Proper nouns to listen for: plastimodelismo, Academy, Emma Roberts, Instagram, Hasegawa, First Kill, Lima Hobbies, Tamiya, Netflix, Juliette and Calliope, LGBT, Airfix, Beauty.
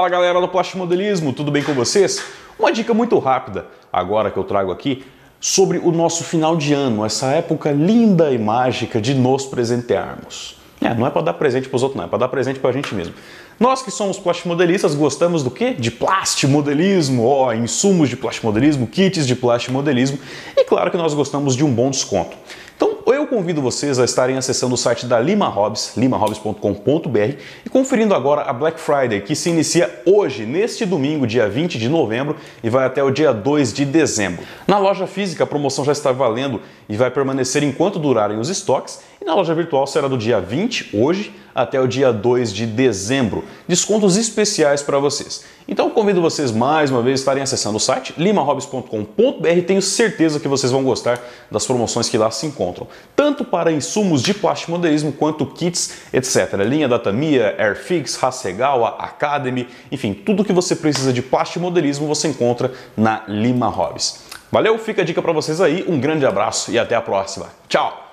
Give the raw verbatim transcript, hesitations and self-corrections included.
Fala galera do Plástico Modelismo, tudo bem com vocês? Uma dica muito rápida agora que eu trago aqui sobre o nosso final de ano, essa época linda e mágica de nos presentearmos. É, não é para dar presente para os outros, não, é para dar presente para a gente mesmo. Nós que somos plastimodelistas gostamos do quê? De plastimodelismo, ó, oh, insumos de plastimodelismo, kits de plastimodelismo e claro que nós gostamos de um bom desconto. Então eu convido vocês a estarem acessando o site da Lima Hobbies, lima hobbies ponto com ponto br e conferindo agora a Black Friday, que se inicia hoje, neste domingo, dia vinte de novembro e vai até o dia dois de dezembro. Na loja física a promoção já está valendo e vai permanecer enquanto durarem os estoques e na loja virtual será do dia vinte, hoje, até o dia dois de dezembro. Descontos especiais para vocês. Então convido vocês mais uma vez a estarem acessando o site lima hobbies ponto com ponto br. Tenho certeza que vocês vão gostar das promoções que lá se encontram, tanto para insumos de plastimodelismo quanto kits, etcétera. Linha da Tamiya, Airfix, Hasegawa, Academy, enfim, tudo que você precisa de plastimodelismo você encontra na Lima Hobbies. Valeu, fica a dica para vocês aí, um grande abraço e até a próxima. Tchau!